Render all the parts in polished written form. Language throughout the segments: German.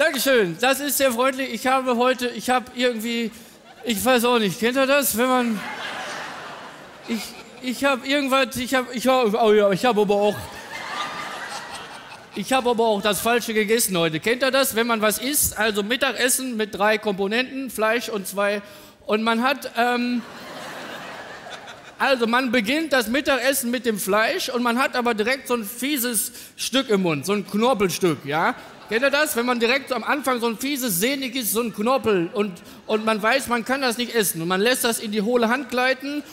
Dankeschön, das ist sehr freundlich. Ich habe heute, ich weiß auch nicht, kennt ihr das? Wenn man, ich habe aber auch das Falsche gegessen heute. Kennt ihr das, wenn man was isst? Also Mittagessen mit 3 Komponenten, Fleisch und 2. Und man hat, also man beginnt das Mittagessen mit dem Fleisch und man hat aber direkt so ein fieses Stück im Mund, so ein Knorpelstück, ja? Kennt ihr das? Wenn man direkt am Anfang so ein fieses, sehniges, so ein Knorpel und man weiß, man kann das nicht essen. Und man lässt das in die hohle Hand gleiten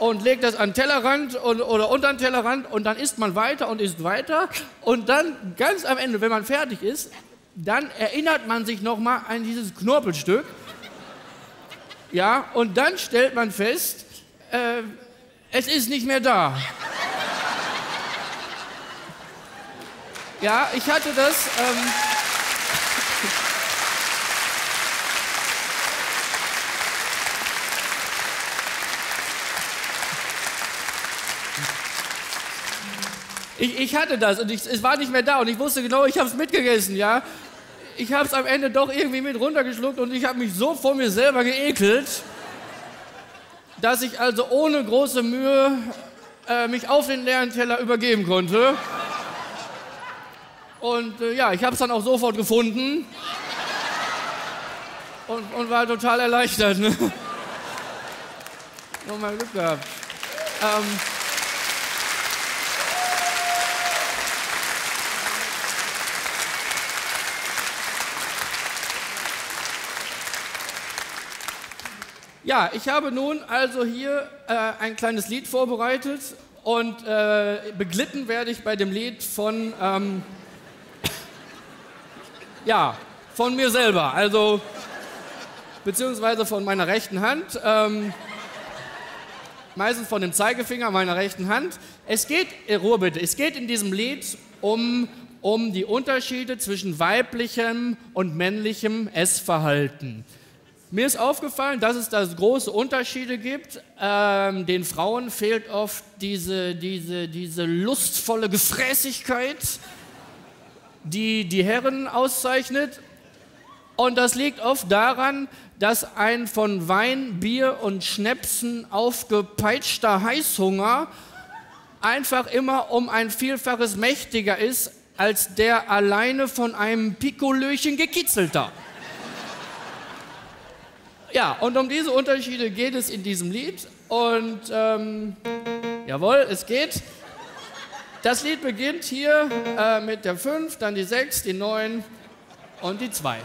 und legt das an den Tellerrand oder unter den Tellerrand und dann isst man weiter und isst weiter. Und dann ganz am Ende, wenn man fertig ist, dann erinnert man sich nochmal an dieses Knorpelstück. Ja, und dann stellt man fest, es ist nicht mehr da. Ja, ich hatte das. Ich hatte das und es war nicht mehr da und ich wusste genau, ich habe es mitgegessen, ja. Ich habe es am Ende doch irgendwie mit runtergeschluckt und ich habe mich so vor mir selber geekelt, dass ich also ohne große Mühe mich auf den leeren Teller übergeben konnte. Und ja, ich habe es dann auch sofort gefunden und war total erleichtert. Ne? Nur mal Glück gehabt. Ja, ich habe nun also hier ein kleines Lied vorbereitet und beglitten werde ich bei dem Lied von... Ja, von mir selber, also beziehungsweise von meiner rechten Hand, meistens von dem Zeigefinger meiner rechten Hand. Es geht, Ruhe bitte, es geht in diesem Lied um die Unterschiede zwischen weiblichem und männlichem Essverhalten. Mir ist aufgefallen, dass es da große Unterschiede gibt. Den Frauen fehlt oft diese lustvolle Gefräßigkeit, die die Herren auszeichnet. Und das liegt oft daran, dass ein von Wein, Bier und Schnäpsen aufgepeitschter Heißhunger einfach immer um ein Vielfaches mächtiger ist, als der alleine von einem Pikolöchen gekitzelter. Ja, und um diese Unterschiede geht es in diesem Lied. Und jawohl, es geht. Das Lied beginnt hier mit der 5, dann die 6, die 9 und die 2.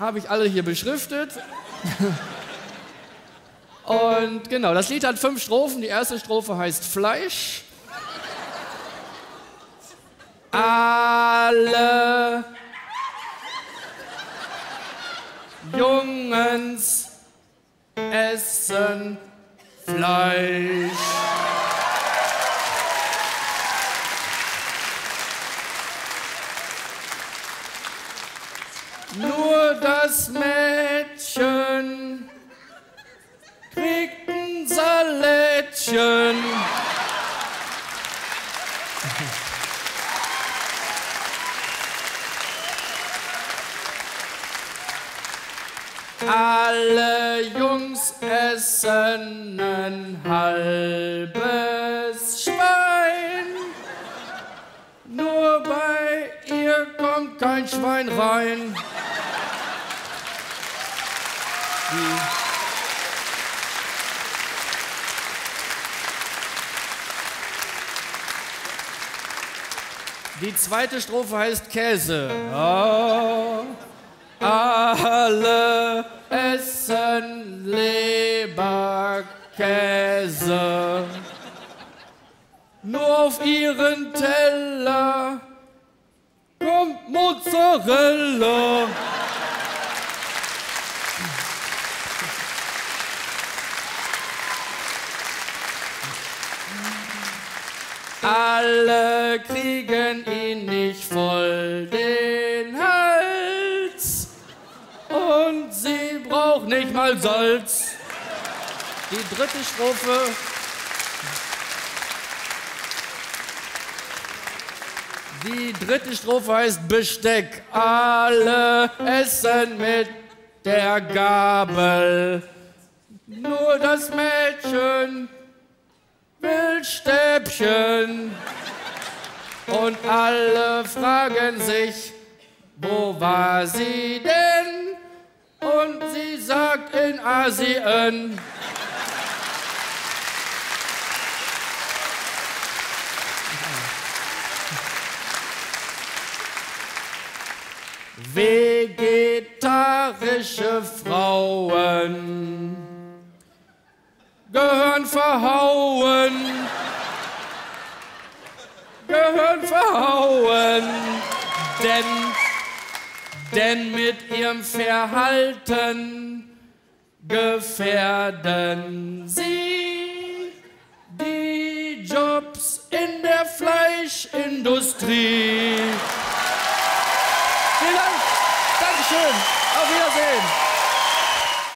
Habe ich alle hier beschriftet. Und genau, das Lied hat 5 Strophen. Die erste Strophe heißt Fleisch. Alle Jungens essen Fleisch. Nur das Mädchen kriegt ein Salätchen. Alle Jungs essen ein halbes Schwein. Nur bei ihr kommt kein Schwein rein. Die zweite Strophe heißt Käse. Oh, alle essen Leberkäse. Nur auf ihren Teller kommt Mozzarella. Alle kriegen ihn nicht voll den Hals und sie braucht nicht mal Salz. Die dritte Strophe. Die dritte Strophe heißt Besteck. Alle essen mit der Gabel. Nur das Mädchen will Stäbchen. Und alle fragen sich, wo war sie denn? Und sie sagt, in Asien. Vegetarische Frauen gehören verhauen, gehören verhauen, denn mit ihrem Verhalten gefährden sie die Jobs in der Fleischindustrie. Vielen Dank. Dankeschön. Auf Wiedersehen.